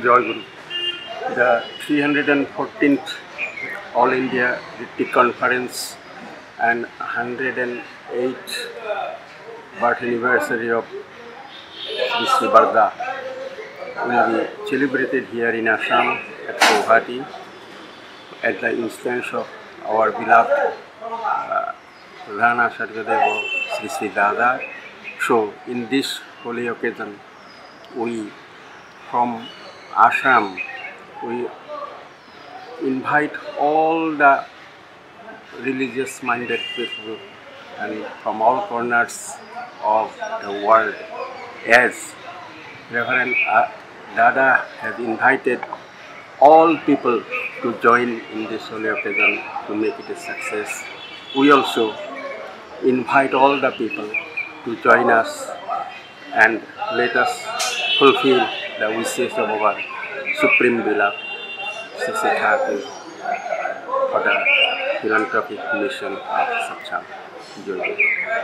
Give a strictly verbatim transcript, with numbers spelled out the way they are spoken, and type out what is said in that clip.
Joy Guru. The three hundred fourteenth All India Ritwik Conference and one hundred eighth birth anniversary of Sri Sri Dada will be celebrated here in Ashram at Guwahati at the instance of our beloved uh, Rana Sarga Devo Sri Sri Dada. So in this holy occasion, we from Ashram, we invite all the religious minded people and from all corners of the world, as Reverend Dada has invited all people to join in this holy occasion to make it a success. We also invite all the people to join us and let us fulfill the wishes of our Supreme Beloved Sri Sri Thakur for the philanthropic mission of Satsang.